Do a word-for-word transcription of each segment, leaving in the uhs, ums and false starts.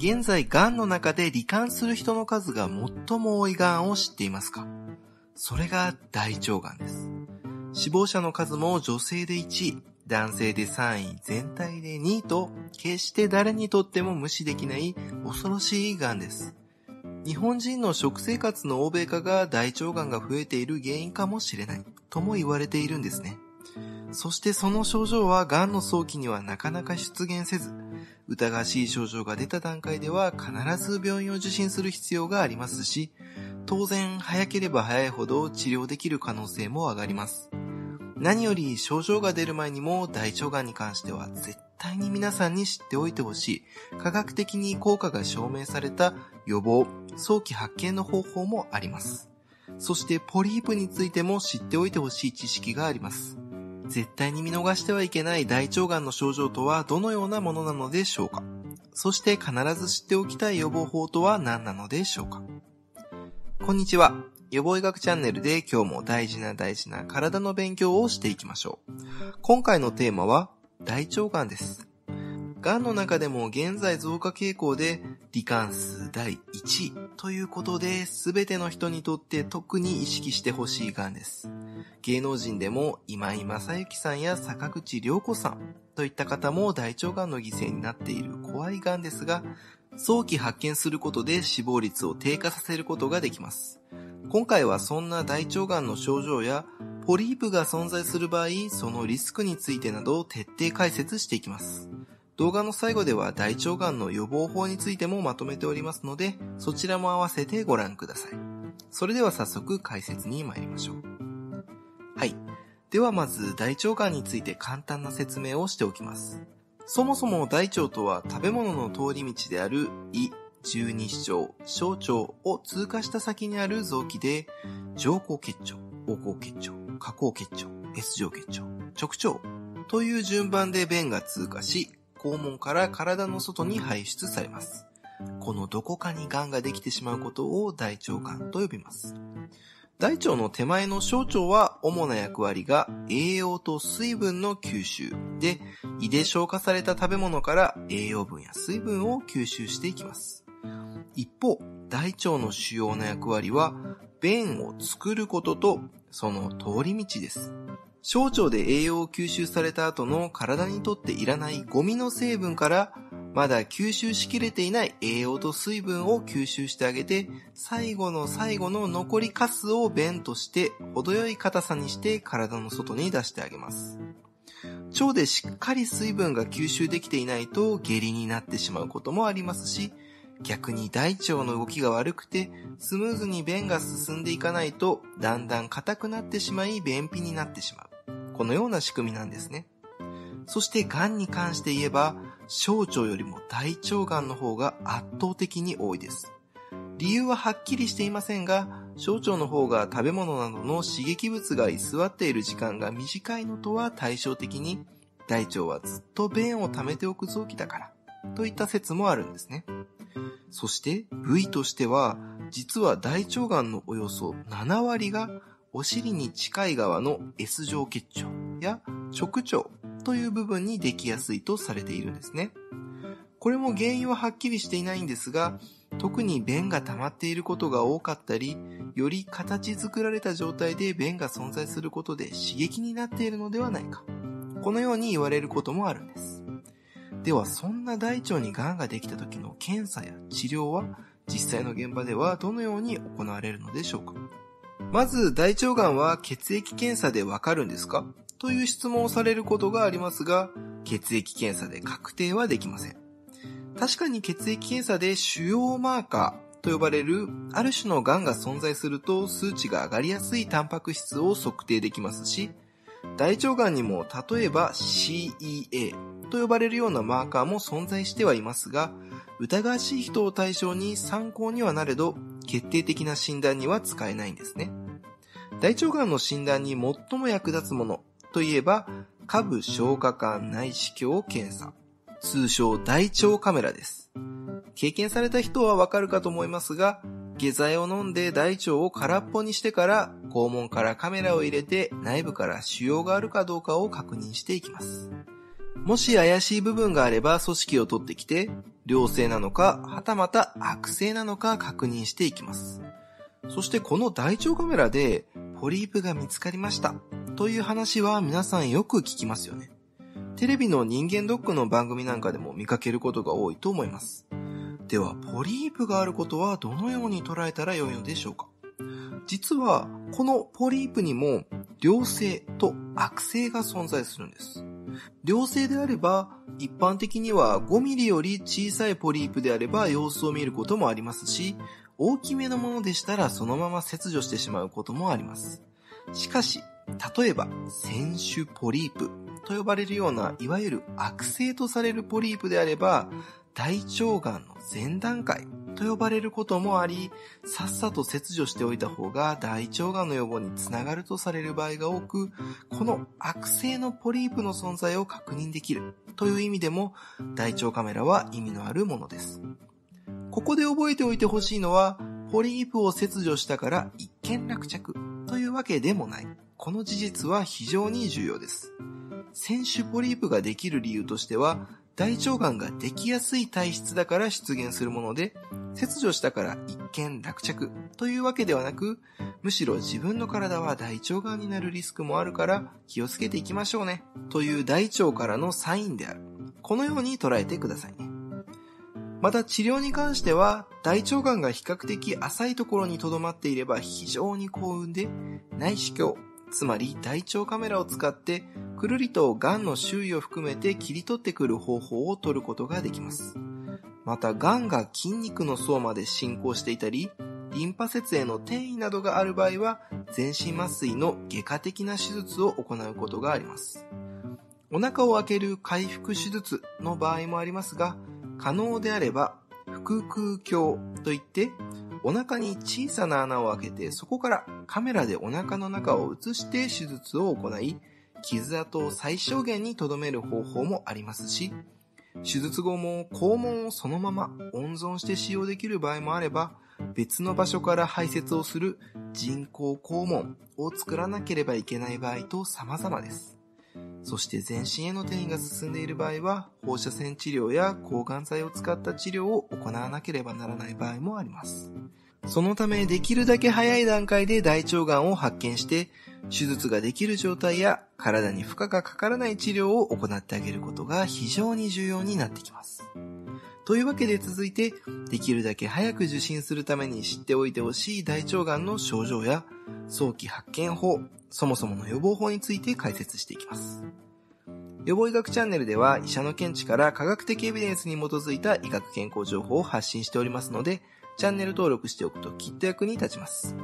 現在がんの中で罹患する人の数が最も多いがんを知っていますか？それが大腸がんです。死亡者の数も女性でいちい、男性でさんい、全体でにいと、決して誰にとっても無視できない恐ろしいがんです。日本人の食生活の欧米化が大腸がんが増えている原因かもしれないとも言われているんですね。そしてその症状はがんの早期にはなかなか出現せず、疑わしい症状が出た段階では必ず病院を受診する必要がありますし、当然早ければ早いほど治療できる可能性も上がります。何より症状が出る前にも大腸がんに関しては絶対に皆さんに知っておいてほしい、科学的に効果が証明された予防、早期発見の方法もあります。そしてポリープについても知っておいてほしい知識があります。絶対に見逃してはいけない大腸がんの症状とはどのようなものなのでしょうか？そして必ず知っておきたい予防法とは何なのでしょうか？こんにちは。予防医学チャンネルで今日も大事な大事な体の勉強をしていきましょう。今回のテーマは大腸がんです。がんの中でも現在増加傾向で罹患数だいいちいということで、全ての人にとって特に意識してほしいがんです。芸能人でも今井正幸さんや坂口良子さんといった方も大腸がんの犠牲になっている怖いがんですが、早期発見することで死亡率を低下させることができます。今回はそんな大腸がんの症状やポリープが存在する場合、そのリスクについてなどを徹底解説していきます。動画の最後では大腸がんの予防法についてもまとめておりますので、そちらも合わせてご覧ください。それでは早速解説に参りましょう。はい。ではまず大腸がんについて簡単な説明をしておきます。そもそも大腸とは食べ物の通り道である胃、十二指腸、小腸を通過した先にある臓器で、上行結腸、横行結腸、下行結腸、S 状結腸、直腸という順番で便が通過し、肛門から体の外に排出されます。このどこかにがんができてしまうことを大腸がんと呼びます。大腸の手前の小腸は主な役割が栄養と水分の吸収で、胃で消化された食べ物から栄養分や水分を吸収していきます。一方、大腸の主要な役割は便を作ることとその通り道です。小腸で栄養を吸収された後の体にとっていらないゴミの成分からまだ吸収しきれていない栄養と水分を吸収してあげて、最後の最後の残りカスを便として程よい硬さにして体の外に出してあげます。腸でしっかり水分が吸収できていないと下痢になってしまうこともありますし、逆に大腸の動きが悪くてスムーズに便が進んでいかないとだんだん硬くなってしまい便秘になってしまう。このような仕組みなんですね。そしてがんに関して言えば、小腸よりも大腸がんの方が圧倒的に多いです。理由ははっきりしていませんが、小腸の方が食べ物などの刺激物が居座っている時間が短いのとは対照的に、大腸はずっと便を溜めておく臓器だからといった説もあるんですね。そして部位としては、実は大腸がんのおよそななわりがお尻に近い側の S 状結腸や直腸という部分にできやすいとされているんですね。これも原因ははっきりしていないんですが、特に便が溜まっていることが多かったり、より形作られた状態で便が存在することで刺激になっているのではないか、このように言われることもあるんです。ではそんな大腸にがんができた時の検査や治療は実際の現場ではどのように行われるのでしょうか。まず大腸がんは血液検査でわかるんですかという質問をされることがありますが、血液検査で確定はできません。確かに血液検査で腫瘍マーカーと呼ばれるある種のがんが存在すると数値が上がりやすいタンパク質を測定できますし、大腸がんにも例えば シーイーエー と呼ばれるようなマーカーも存在してはいますが、疑わしい人を対象に参考にはなれど、決定的な診断には使えないんですね。大腸がんの診断に最も役立つものといえば、下部消化管内視鏡検査、通称大腸カメラです。経験された人はわかるかと思いますが、下剤を飲んで大腸を空っぽにしてから肛門からカメラを入れて内部から腫瘍があるかどうかを確認していきます。もし怪しい部分があれば組織を取ってきて、良性なのか、はたまた悪性なのか確認していきます。そしてこの大腸カメラでポリープが見つかりましたという話は皆さんよく聞きますよね。テレビの人間ドックの番組なんかでも見かけることが多いと思います。ではポリープがあることはどのように捉えたらよいのでしょうか。実はこのポリープにも良性と悪性が存在するんです。良性であれば一般的にはごミリより小さいポリープであれば様子を見ることもありますし、大きめのものでしたらそのまま切除してしまうこともあります。しかし、例えば、腺腫ポリープと呼ばれるような、いわゆる悪性とされるポリープであれば、大腸がんの前段階と呼ばれることもあり、さっさと切除しておいた方が大腸がんの予防につながるとされる場合が多く、この悪性のポリープの存在を確認できるという意味でも、大腸カメラは意味のあるものです。ここで覚えておいてほしいのは、ポリープを切除したから一件落着というわけでもない。この事実は非常に重要です。腺腫ポリープができる理由としては、大腸がんができやすい体質だから出現するもので、切除したから一件落着というわけではなく、むしろ自分の体は大腸がんになるリスクもあるから気をつけていきましょうねという大腸からのサインである。このように捉えてくださいね。また治療に関しては、大腸がんが比較的浅いところに留まっていれば非常に幸運で、内視鏡、つまり大腸カメラを使ってくるりとがんの周囲を含めて切り取ってくる方法を取ることができます。また、がんが筋肉の層まで進行していたり、リンパ節への転移などがある場合は、全身麻酔の外科的な手術を行うことがあります。お腹を開ける開腹手術の場合もありますが、可能であれば腹腔鏡といって、お腹に小さな穴を開けて、そこからカメラでお腹の中を映して手術を行い、傷跡を最小限に留める方法もありますし、手術後も肛門をそのまま温存して使用できる場合もあれば、別の場所から排泄をする人工肛門を作らなければいけない場合と様々です。そして全身への転移が進んでいる場合は、放射線治療や抗がん剤を使った治療を行わなければならない場合もあります。そのため、できるだけ早い段階で大腸がんを発見して、手術ができる状態や体に負荷がかからない治療を行ってあげることが非常に重要になってきます。というわけで続いて、できるだけ早く受診するために知っておいてほしい大腸がんの症状や、早期発見法、そもそもの予防法について解説していきます。予防医学チャンネルでは、医者の見地から科学的エビデンスに基づいた医学健康情報を発信しておりますので、チャンネル登録しておくときっと役に立ちます。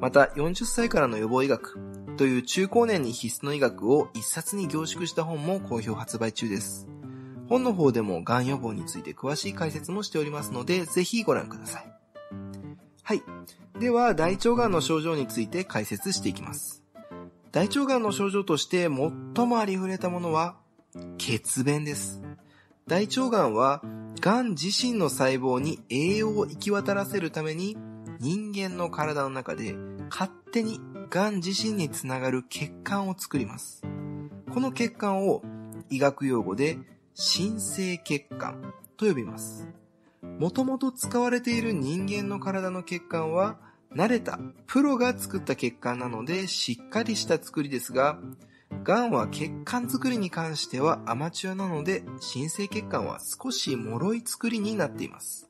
また、よんじゅっさいからの予防医学という中高年に必須の医学を一冊に凝縮した本も好評発売中です。本の方でもがん予防について詳しい解説もしておりますので、ぜひご覧ください。はい。では、大腸がんの症状について解説していきます。大腸がんの症状として最もありふれたものは、血便です。大腸がんは、がん自身の細胞に栄養を行き渡らせるために、人間の体の中で勝手にがん自身につながる血管を作ります。この血管を医学用語で新生血管と呼びます。もともと使われている人間の体の血管は、慣れたプロが作った血管なのでしっかりした作りですが、がんは血管作りに関してはアマチュアなので、新生血管は少し脆い作りになっています。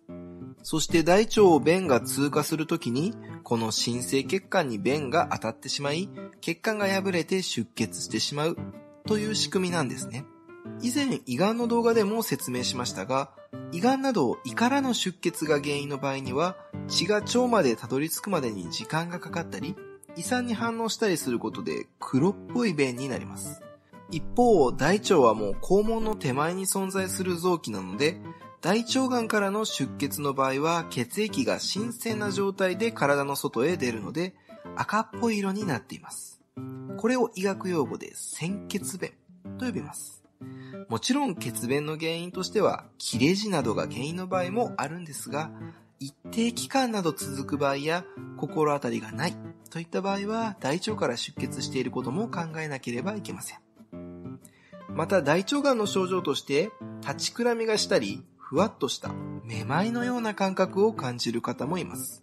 そして大腸を便が通過するときに、この新生血管に便が当たってしまい、血管が破れて出血してしまうという仕組みなんですね。以前胃がんの動画でも説明しましたが、胃がんなど胃からの出血が原因の場合には、血が腸までたどり着くまでに時間がかかったり、胃酸に反応したりすることで黒っぽい便になります。一方、大腸はもう肛門の手前に存在する臓器なので、大腸がんからの出血の場合は血液が新鮮な状態で体の外へ出るので、赤っぽい色になっています。これを医学用語で鮮血便と呼びます。もちろん血便の原因としては切れ痔などが原因の場合もあるんですが、一定期間など続く場合や心当たりがないといった場合は、大腸から出血していることも考えなければいけません。また大腸がんの症状として立ちくらみがしたり、ふわっとしためまいのような感覚を感じる方もいます。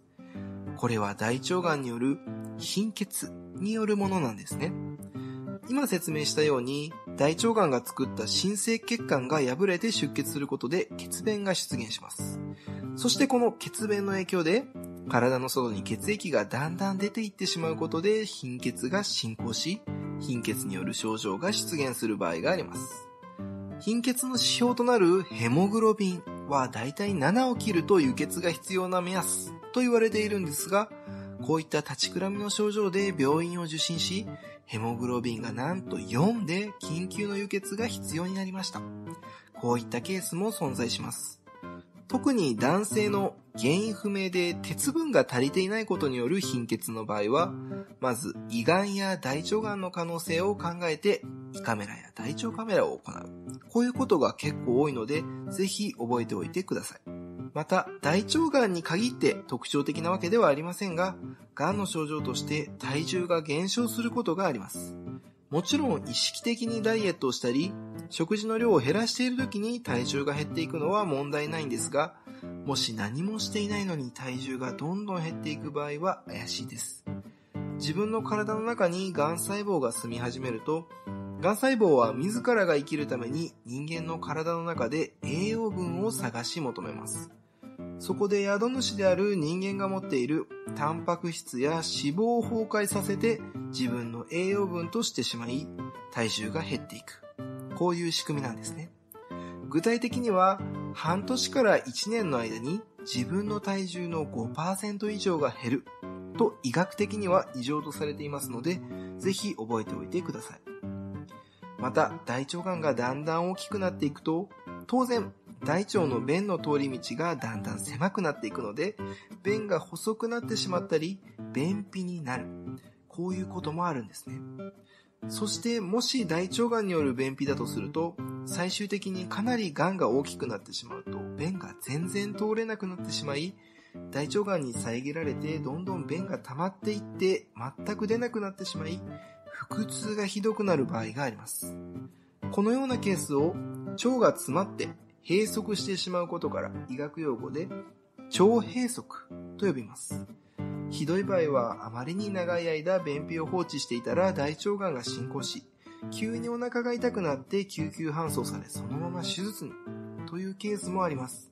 これは大腸がんによる貧血によるものなんですね。今説明したように大腸がんが作った新生血管が破れて出血することで血便が出現します。そしてこの血便の影響で体の外に血液がだんだん出ていってしまうことで貧血が進行し、貧血による症状が出現する場合があります。貧血の指標となるヘモグロビンはだいたいななを切ると輸血が必要な目安と言われているんですが、こういった立ちくらみの症状で病院を受診し、ヘモグロビンがなんとよんで緊急の輸血が必要になりました。こういったケースも存在します。特に男性の原因不明で鉄分が足りていないことによる貧血の場合は、まず胃がんや大腸がんの可能性を考えて胃カメラや大腸カメラを行う。こういうことが結構多いので、ぜひ覚えておいてください。また大腸がんに限って特徴的なわけではありませんが、がんの症状として体重が減少することがあります。もちろん意識的にダイエットをしたり、食事の量を減らしている時に体重が減っていくのは問題ないんですが、もし何もしていないのに体重がどんどん減っていく場合は怪しいです。自分の体の中にがん細胞が住み始めると、がん細胞は自らが生きるために人間の体の中で栄養分を探し求めます。そこで宿主である人間が持っているタンパク質や脂肪を崩壊させて自分の栄養分としてしまい、体重が減っていく。こういう仕組みなんですね。具体的には半年からいちねんの間に自分の体重の ごパーセント 以上が減ると医学的には異常とされていますので、ぜひ覚えておいてください。また大腸がんがだんだん大きくなっていくと、当然大腸の便の通り道がだんだん狭くなっていくので、便が細くなってしまったり便秘になる、こういうこともあるんですね。そしてもし大腸がんによる便秘だとすると、最終的にかなりがんが大きくなってしまうと便が全然通れなくなってしまい、大腸がんに遮られてどんどん便が溜まっていって全く出なくなってしまい、腹痛がひどくなる場合があります。このようなケースを腸が詰まって閉塞してしまうことから医学用語で腸閉塞と呼びます。ひどい場合はあまりに長い間便秘を放置していたら大腸がんが進行し、急にお腹が痛くなって救急搬送され、そのまま手術にというケースもあります。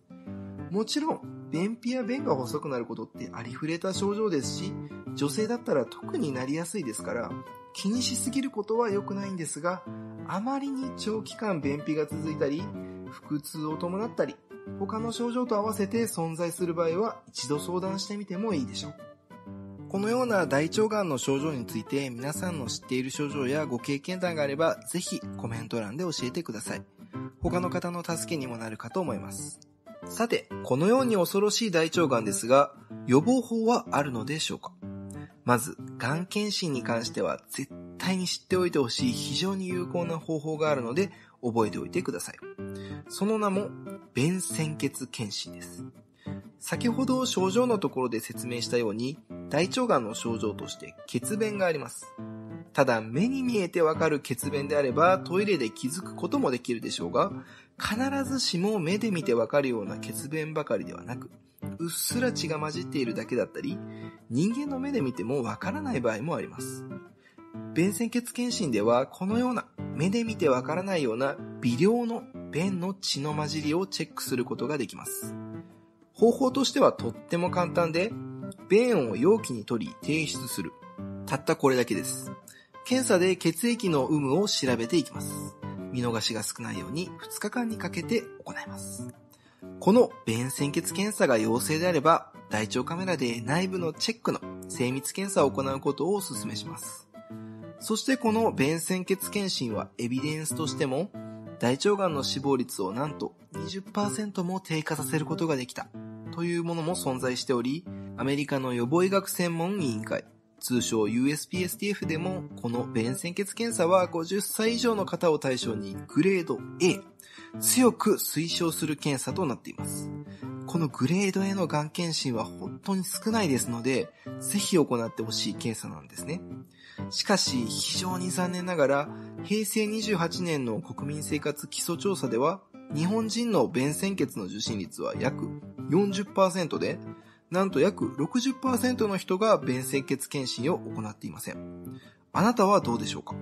もちろん便秘や便が細くなることってありふれた症状ですし、女性だったら特になりやすいですから気にしすぎることは良くないんですが、あまりに長期間便秘が続いたり、腹痛を伴ったり、他の症状と合わせて存在する場合は一度相談してみてもいいでしょう。このような大腸がんの症状について、皆さんの知っている症状やご経験談があれば、ぜひコメント欄で教えてください。他の方の助けにもなるかと思います。さて、このように恐ろしい大腸がんですが、予防法はあるのでしょうか。まずがん検診に関しては絶対に知っておいてほしい非常に有効な方法があるので覚えておいてください。その名も便潜血検診です。先ほど症状のところで説明したように、大腸がんの症状として血便があります。ただ目に見えてわかる血便であればトイレで気づくこともできるでしょうが、必ずしも目で見てわかるような血便ばかりではなく、うっすら血が混じっているだけだったり、人間の目で見てもわからない場合もあります。便潜血検診ではこのような目で見てわからないような微量の便の血の混じりをチェックすることができます。方法としてはとっても簡単で、便を容器に取り提出する、たったこれだけです。検査で血液の有無を調べていきます。見逃しが少ないようにふつかかんにかけて行います。この便潜血検査が陽性であれば、大腸カメラで内部のチェックの精密検査を行うことをお勧めします。そしてこの便潜血検診はエビデンスとしても、大腸がんの死亡率をなんと にじゅっパーセント も低下させることができたというものも存在しており、アメリカの予防医学専門委員会、通称 ユーエスピーエスティーエフ でも、この便潜血検査はごじゅっさい以上の方を対象にグレード エー、強く推奨する検査となっています。このグレード A のがん検診は本当に少ないですので、ぜひ行ってほしい検査なんですね。しかし非常に残念ながら、へいせいにじゅうはちねんの国民生活基礎調査では、日本人の便潜血の受診率は約 よんじゅっパーセント で、なんと約 ろくじゅっパーセント の人が便潜血検診を行っていません。あなたはどうでしょうか？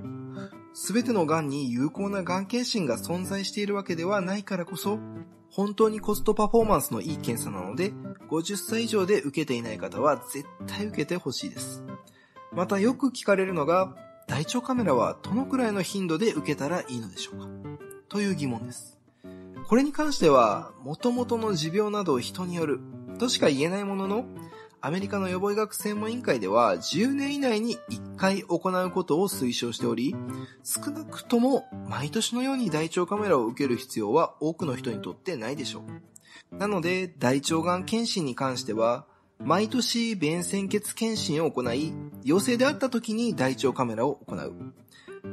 すべてのがんに有効ながん検診が存在しているわけではないからこそ、本当にコストパフォーマンスのいい検査なので、ごじゅっさい以上で受けていない方は絶対受けてほしいです。またよく聞かれるのが、大腸カメラはどのくらいの頻度で受けたらいいのでしょうか？という疑問です。これに関しては、元々の持病など人によるとしか言えないものの、アメリカの予防医学専門委員会ではじゅうねん以内にいっかい行うことを推奨しており、少なくとも毎年のように大腸カメラを受ける必要は多くの人にとってないでしょう。なので大腸がん検診に関しては、毎年便潜血検診を行い、陽性であった時に大腸カメラを行う。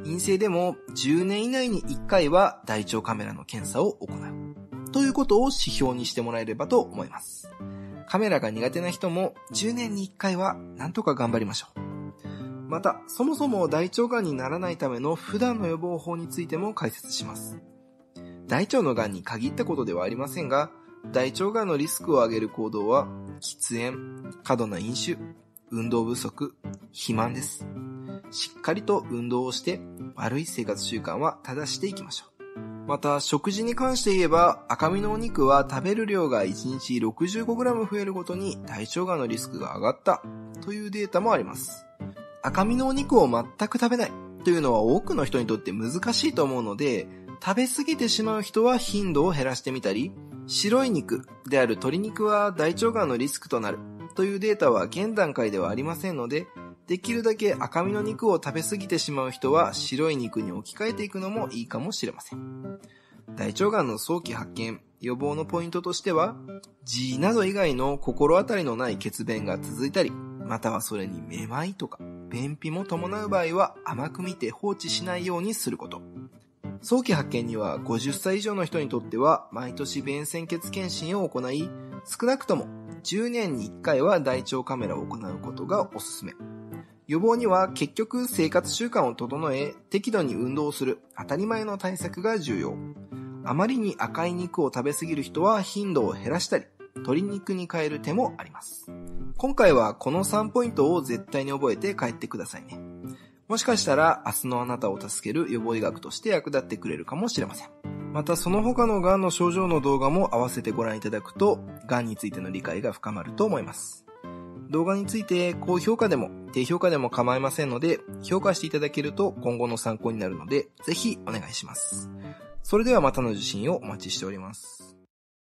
陰性でもじゅうねん以内にいっかいは大腸カメラの検査を行う。ということを指標にしてもらえればと思います。カメラが苦手な人もじゅうねんにいっかいはなんとか頑張りましょう。また、そもそも大腸がんにならないための普段の予防法についても解説します。大腸のがんに限ったことではありませんが、大腸がんのリスクを上げる行動は、喫煙、過度な飲酒、運動不足、肥満です。しっかりと運動をして、悪い生活習慣は正していきましょう。また、食事に関して言えば、赤身のお肉は食べる量がいちにち ろくじゅうごグラム 増えるごとに大腸がんのリスクが上がったというデータもあります。赤身のお肉を全く食べないというのは多くの人にとって難しいと思うので、食べ過ぎてしまう人は頻度を減らしてみたり、白い肉である鶏肉は大腸がんのリスクとなるというデータは現段階ではありませんので、できるだけ赤身の肉を食べ過ぎてしまう人は白い肉に置き換えていくのもいいかもしれません。大腸がんの早期発見、予防のポイントとしては、痔など以外の心当たりのない血便が続いたり、またはそれにめまいとか、便秘も伴う場合は甘く見て放置しないようにすること。早期発見にはごじゅっさい以上の人にとっては毎年便潜血検診を行い、少なくともじゅうねんにいっかいは大腸カメラを行うことがおすすめ。予防には結局生活習慣を整え、適度に運動をする当たり前の対策が重要。あまりに赤い肉を食べ過ぎる人は頻度を減らしたり、鶏肉に変える手もあります。今回はこのさんポイントを絶対に覚えて帰ってくださいね。もしかしたら明日のあなたを助ける予防医学として役立ってくれるかもしれません。またその他のがんの症状の動画も合わせてご覧いただくと、がんについての理解が深まると思います。動画について高評価でも低評価でも構いませんので、評価していただけると今後の参考になるので、ぜひお願いします。それではまたの受診をお待ちしております。